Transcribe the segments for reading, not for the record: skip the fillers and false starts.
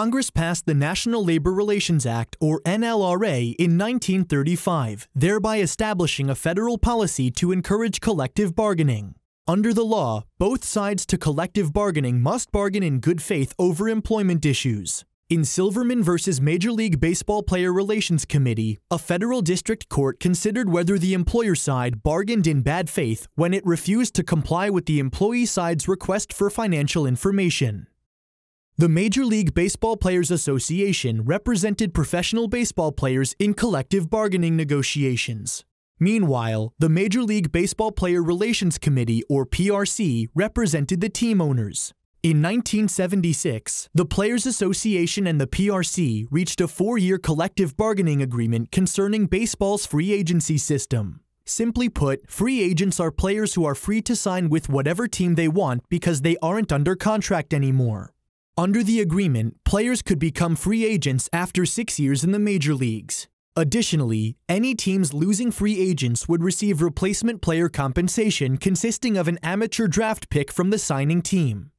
Congress passed the National Labor Relations Act, or NLRA, in 1935, thereby establishing a federal policy to encourage collective bargaining. Under the law, both sides to collective bargaining must bargain in good faith over employment issues. In Silverman v. Major League Baseball Player Relations Committee, a federal district court considered whether the employer side bargained in bad faith when it refused to comply with the employee side's request for financial information. The Major League Baseball Players Association represented professional baseball players in collective bargaining negotiations. Meanwhile, the Major League Baseball Player Relations Committee, or PRC, represented the team owners. In 1976, the Players Association and the PRC reached a four-year collective bargaining agreement concerning baseball's free agency system. Simply put, free agents are players who are free to sign with whatever team they want because they aren't under contract anymore. Under the agreement, players could become free agents after 6 years in the major leagues. Additionally, any teams losing free agents would receive replacement player compensation consisting of an amateur draft pick from the signing team.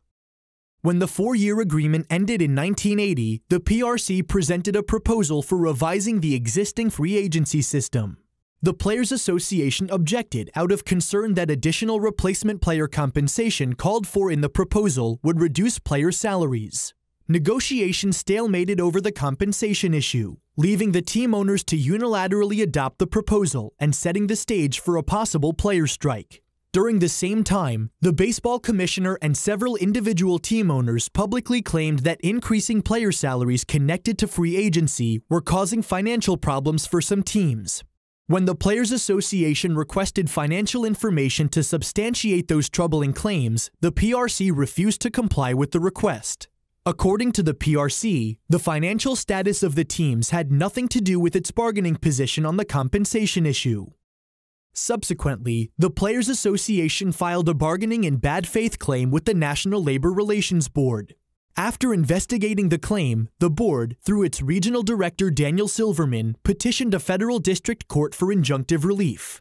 When the four-year agreement ended in 1980, the PRC presented a proposal for revising the existing free agency system. The Players Association objected out of concern that additional replacement player compensation called for in the proposal would reduce player salaries. Negotiations stalemated over the compensation issue, leaving the team owners to unilaterally adopt the proposal and setting the stage for a possible player strike. During the same time, the baseball commissioner and several individual team owners publicly claimed that increasing player salaries connected to free agency were causing financial problems for some teams. When the Players Association requested financial information to substantiate those troubling claims, the PRC refused to comply with the request. According to the PRC, the financial status of the teams had nothing to do with its bargaining position on the compensation issue. Subsequently, the Players Association filed a bargaining in bad faith claim with the National Labor Relations Board. After investigating the claim, the board, through its regional director Daniel Silverman, petitioned a federal district court for injunctive relief.